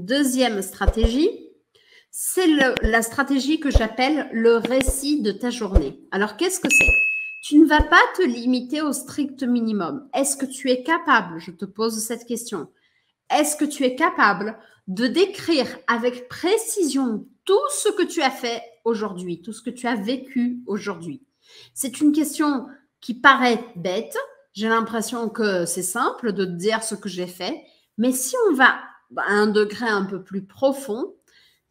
Deuxième stratégie, c'est la stratégie que j'appelle le récit de ta journée. Alors, qu'est-ce que c'est? Tu ne vas pas te limiter au strict minimum. Est-ce que tu es capable, je te pose cette question, est-ce que tu es capable de décrire avec précision tout ce que tu as fait aujourd'hui, tout ce que tu as vécu aujourd'hui? C'est une question qui paraît bête. J'ai l'impression que c'est simple de dire ce que j'ai fait. Mais si on va à un degré un peu plus profond,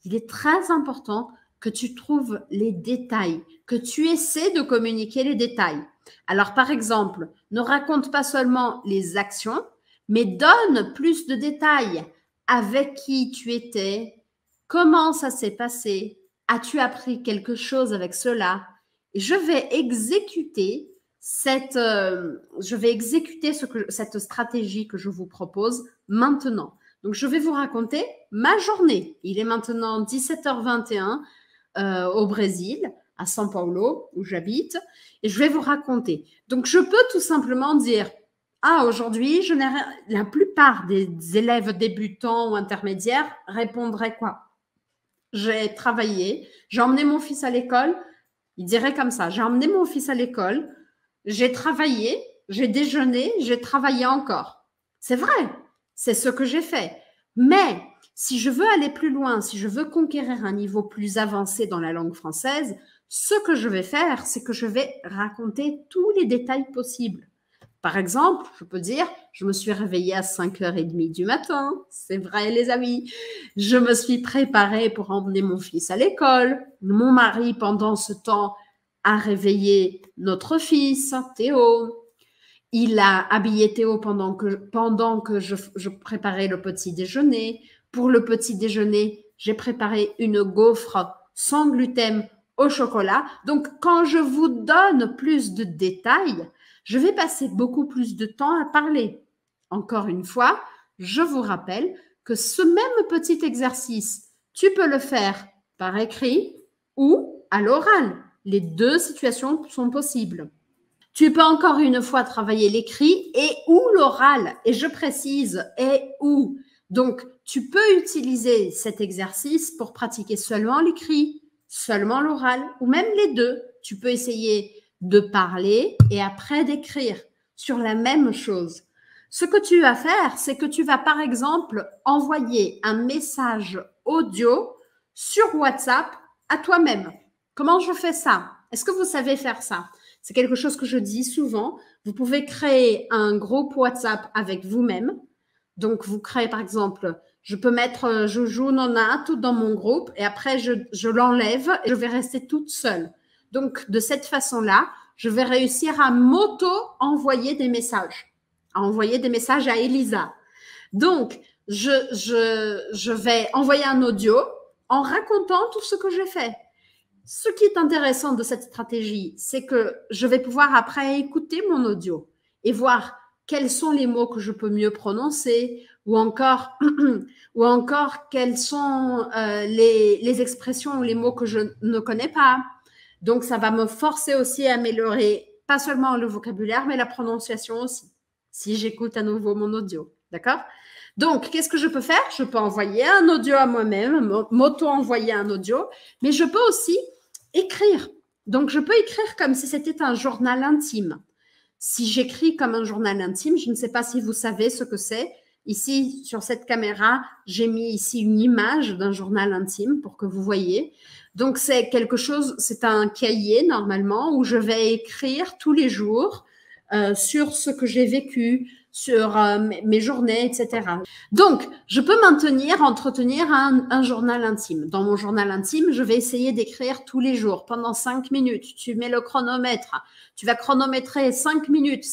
il est très important que tu trouves les détails, que tu essaies de communiquer les détails. Alors, par exemple, ne raconte pas seulement les actions, mais donne plus de détails. Avec qui tu étais? Comment ça s'est passé? As-tu appris quelque chose avec cela? Je vais exécuter cette stratégie que je vous propose maintenant. Donc, je vais vous raconter ma journée. Il est maintenant 17h21 au Brésil, à São Paulo, où j'habite. Et je vais vous raconter. Donc, je peux tout simplement dire, ah, aujourd'hui, la plupart des élèves débutants ou intermédiaires répondraient quoi? J'ai travaillé, j'ai emmené mon fils à l'école. Il dirait comme ça, j'ai emmené mon fils à l'école, j'ai travaillé, j'ai déjeuné, j'ai travaillé encore. C'est vrai. C'est ce que j'ai fait. Mais si je veux aller plus loin, si je veux conquérir un niveau plus avancé dans la langue française, ce que je vais faire, c'est que je vais raconter tous les détails possibles. Par exemple, je peux dire, je me suis réveillée à 5h30 du matin. C'est vrai, les amis. Je me suis préparée pour emmener mon fils à l'école. Mon mari, pendant ce temps, a réveillé notre fils, Théo. Il a habillé Théo pendant que je préparais le petit déjeuner. Pour le petit déjeuner, j'ai préparé une gaufre sans gluten au chocolat. Donc, quand je vous donne plus de détails, je vais passer beaucoup plus de temps à parler. Encore une fois, je vous rappelle que ce même petit exercice, tu peux le faire par écrit ou à l'oral. Les deux situations sont possibles. Tu peux encore une fois travailler l'écrit et ou l'oral. Et je précise, et ou. Donc, tu peux utiliser cet exercice pour pratiquer seulement l'écrit, seulement l'oral, ou même les deux. Tu peux essayer de parler et après d'écrire sur la même chose. Ce que tu vas faire, c'est que tu vas, par exemple, envoyer un message audio sur WhatsApp à toi-même. Comment je fais ça? Est-ce que vous savez faire ça? C'est quelque chose que je dis souvent. Vous pouvez créer un groupe WhatsApp avec vous-même. Donc, vous créez, par exemple, je peux mettre Joujou Nona tout dans mon groupe et après, je l'enlève et je vais rester toute seule. Donc, de cette façon-là, je vais réussir à m'auto-envoyer des messages, à envoyer des messages à Elisa. Donc, je vais envoyer un audio en racontant tout ce que j'ai fait. Ce qui est intéressant de cette stratégie, c'est que je vais pouvoir après écouter mon audio et voir quels sont les mots que je peux mieux prononcer ou encore quelles sont les expressions ou les mots que je ne connais pas. Donc, ça va me forcer aussi à améliorer pas seulement le vocabulaire, mais la prononciation aussi, si j'écoute à nouveau mon audio. D'accord? Donc, qu'est-ce que je peux faire? Je peux envoyer un audio à moi-même, m'auto-envoyer un audio, mais je peux aussi écrire. Donc, je peux écrire comme si c'était un journal intime. Si j'écris comme un journal intime, je ne sais pas si vous savez ce que c'est. Ici, sur cette caméra, j'ai mis ici une image d'un journal intime pour que vous voyez. Donc, c'est quelque chose, c'est un cahier normalement où je vais écrire tous les jours sur ce que j'ai vécu, sur mes journées, etc. Donc, je peux entretenir un journal intime. Dans mon journal intime, je vais essayer d'écrire tous les jours pendant 5 minutes. Tu mets le chronomètre, tu vas chronométrer 5 minutes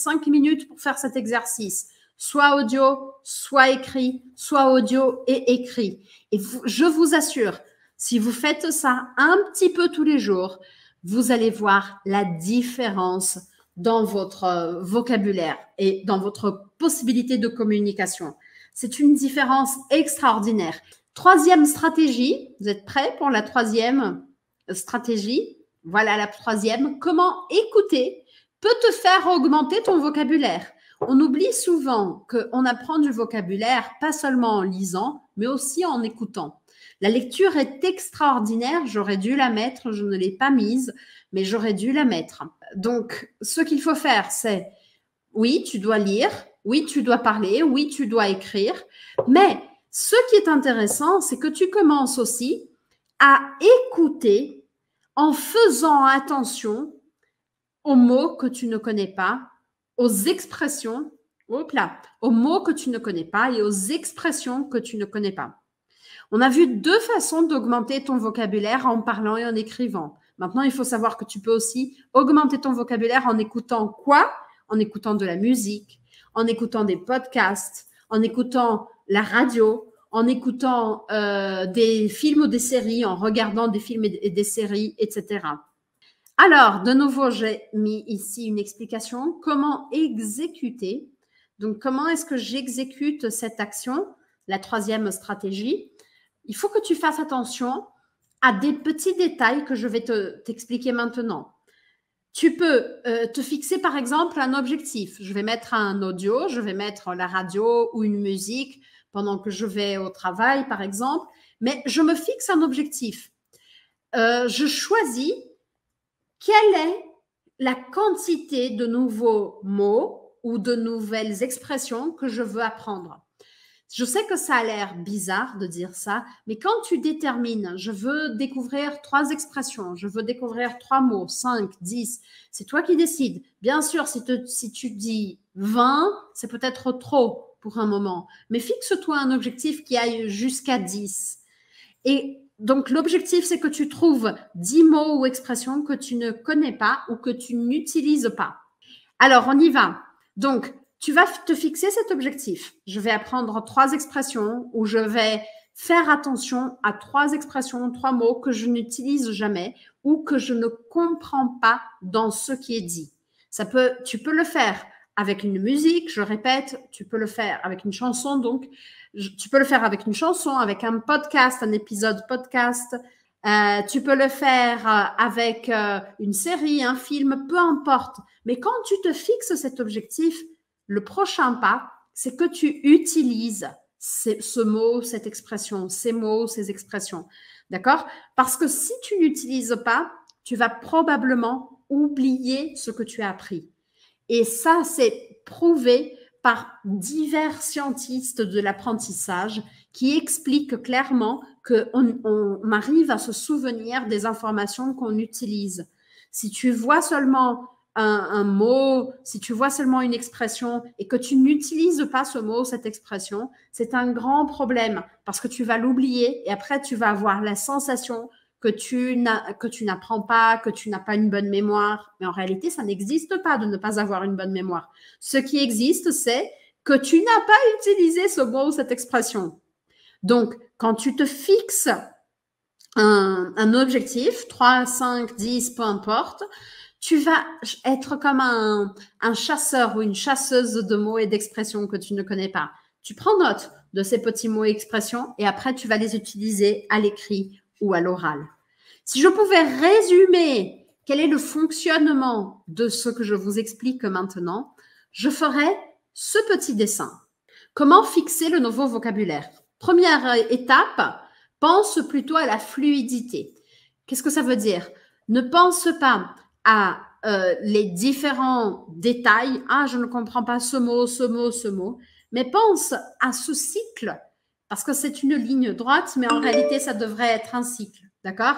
pour faire cet exercice. Soit audio, soit écrit, soit audio et écrit. Et je vous assure, si vous faites ça un petit peu tous les jours, vous allez voir la différence dans votre vocabulaire et dans votre possibilité de communication. C'est une différence extraordinaire. Troisième stratégie, vous êtes prêts pour la troisième stratégie? Voilà la troisième. Comment écouter peut te faire augmenter ton vocabulaire On oublie souvent qu'on apprend du vocabulaire, pas seulement en lisant, mais aussi en écoutant. La lecture est extraordinaire, j'aurais dû la mettre, je ne l'ai pas mise, mais j'aurais dû la mettre. Donc, ce qu'il faut faire, c'est, oui, tu dois lire, oui, tu dois parler, oui, tu dois écrire, mais ce qui est intéressant, c'est que tu commences aussi à écouter en faisant attention aux mots que tu ne connais pas, aux expressions, aux mots que tu ne connais pas et aux expressions que tu ne connais pas. On a vu deux façons d'augmenter ton vocabulaire en parlant et en écrivant. Maintenant, il faut savoir que tu peux aussi augmenter ton vocabulaire en écoutant quoi? En écoutant de la musique, en écoutant des podcasts, en écoutant la radio, en écoutant des films ou des séries, en regardant des films et des séries, etc. Alors, de nouveau, j'ai mis ici une explication. Comment exécuter? Donc, comment est-ce que j'exécute cette action? La troisième stratégie. Il faut que tu fasses attention à des petits détails que je vais t'expliquer maintenant. Tu peux te fixer par exemple un objectif. Je vais mettre un audio, je vais mettre la radio ou une musique pendant que je vais au travail par exemple, mais je me fixe un objectif. Je choisis quelle est la quantité de nouveaux mots ou de nouvelles expressions que je veux apprendre. Je sais que ça a l'air bizarre de dire ça, mais quand tu détermines, je veux découvrir 3 expressions, je veux découvrir 3 mots, 5, 10, c'est toi qui décides. Bien sûr, si tu dis 20, c'est peut-être trop pour un moment, mais fixe-toi un objectif qui aille jusqu'à 10. Et donc, l'objectif, c'est que tu trouves 10 mots ou expressions que tu ne connais pas ou que tu n'utilises pas. Alors, on y va. Donc, tu vas te fixer cet objectif. Je vais apprendre 3 expressions ou je vais faire attention à 3 expressions, 3 mots que je n'utilise jamais ou que je ne comprends pas dans ce qui est dit. Tu peux le faire avec une musique, je répète, tu peux le faire avec une chanson, donc tu peux le faire avec une chanson, avec un podcast, un épisode podcast. Tu peux le faire avec une série, un film, peu importe. Mais quand tu te fixes cet objectif, le prochain pas, c'est que tu utilises ce mot, cette expression, ces mots, ces expressions. D'accord? Parce que si tu n'utilises pas, tu vas probablement oublier ce que tu as appris. Et ça, c'est prouvé par divers scientifiques de l'apprentissage qui expliquent clairement qu'on arrive à se souvenir des informations qu'on utilise. Si tu vois seulement un mot, si tu vois seulement une expression et que tu n'utilises pas ce mot, cette expression, c'est un grand problème parce que tu vas l'oublier et après tu vas avoir la sensation que tu n'apprends pas, que tu n'as pas une bonne mémoire. Mais en réalité, ça n'existe pas de ne pas avoir une bonne mémoire. Ce qui existe, c'est que tu n'as pas utilisé ce mot ou cette expression. Donc, quand tu te fixes un objectif, 3, 5, 10, peu importe, tu vas être comme un chasseur ou une chasseuse de mots et d'expressions que tu ne connais pas. Tu prends note de ces petits mots et expressions et après, tu vas les utiliser à l'écrit ou à l'oral. Si je pouvais résumer quel est le fonctionnement de ce que je vous explique maintenant, je ferais ce petit dessin. Comment fixer le nouveau vocabulaire? Première étape, pense plutôt à la fluidité. Qu'est-ce que ça veut dire? Ne pense pas à les différents détails. Ah, je ne comprends pas ce mot, ce mot, ce mot. Mais pense à ce cycle parce que c'est une ligne droite, mais en réalité, ça devrait être un cycle. D'accord?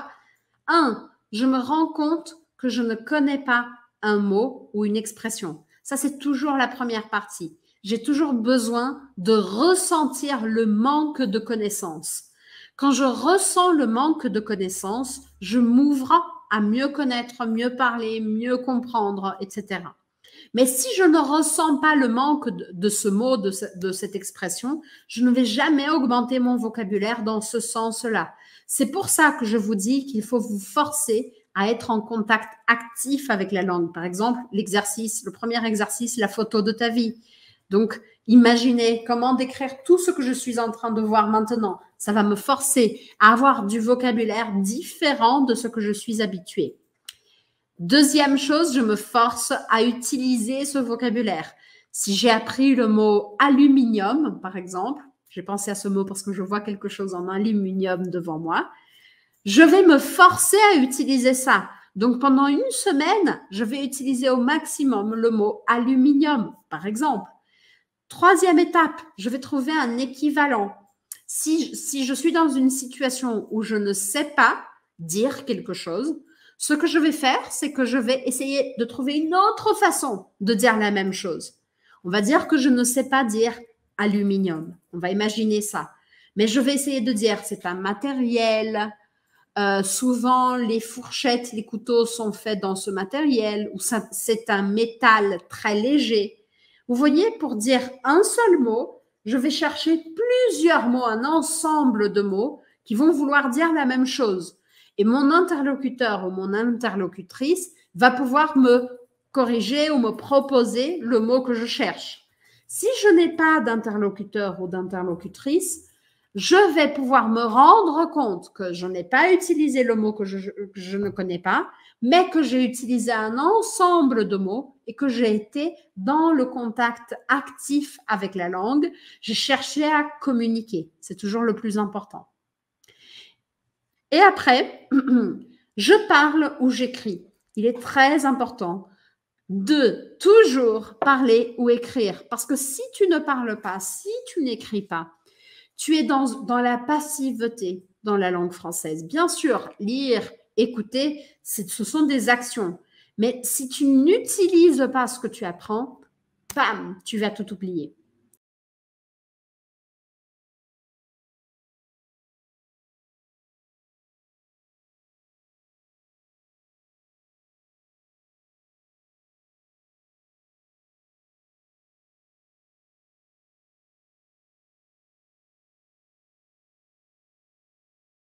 1. Je me rends compte que je ne connais pas un mot ou une expression. Ça, c'est toujours la première partie. J'ai toujours besoin de ressentir le manque de connaissances. Quand je ressens le manque de connaissances, je m'ouvre à mieux connaître, mieux parler, mieux comprendre, etc. Mais si je ne ressens pas le manque de ce mot, de cette expression, je ne vais jamais augmenter mon vocabulaire dans ce sens-là. C'est pour ça que je vous dis qu'il faut vous forcer à être en contact actif avec la langue. Par exemple, l'exercice, le premier exercice, la photo de ta vie. Donc, imaginez comment décrire tout ce que je suis en train de voir maintenant. Ça va me forcer à avoir du vocabulaire différent de ce que je suis habituée. Deuxième chose, je me force à utiliser ce vocabulaire. Si j'ai appris le mot aluminium, par exemple, j'ai pensé à ce mot parce que je vois quelque chose en aluminium devant moi, je vais me forcer à utiliser ça. Donc, pendant une semaine, je vais utiliser au maximum le mot aluminium, par exemple. Troisième étape, je vais trouver un équivalent. Si je suis dans une situation où je ne sais pas dire quelque chose, ce que je vais faire, c'est que je vais essayer de trouver une autre façon de dire la même chose. On va dire que je ne sais pas dire aluminium. On va imaginer ça. Mais je vais essayer de dire c'est un matériel. Souvent, les fourchettes, les couteaux sont faits dans ce matériel ou c'est un métal très léger. Vous voyez, pour dire un seul mot, je vais chercher plusieurs mots, un ensemble de mots qui vont vouloir dire la même chose. Et mon interlocuteur ou mon interlocutrice va pouvoir me corriger ou me proposer le mot que je cherche. Si je n'ai pas d'interlocuteur ou d'interlocutrice, je vais pouvoir me rendre compte que je n'ai pas utilisé le mot que je ne connais pas, mais que j'ai utilisé un ensemble de mots et que j'ai été dans le contact actif avec la langue. J'ai cherché à communiquer. C'est toujours le plus important. Et après, je parle ou j'écris. Il est très important de toujours parler ou écrire. Parce que si tu ne parles pas, si tu n'écris pas, tu es dans la passivité dans la langue française. Bien sûr, lire, écouter, ce sont des actions. Mais si tu n'utilises pas ce que tu apprends, bam, tu vas tout oublier.